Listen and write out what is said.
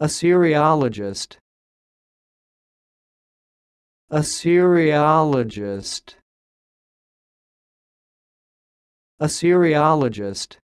Assyriologist. Assyriologist. Assyriologist.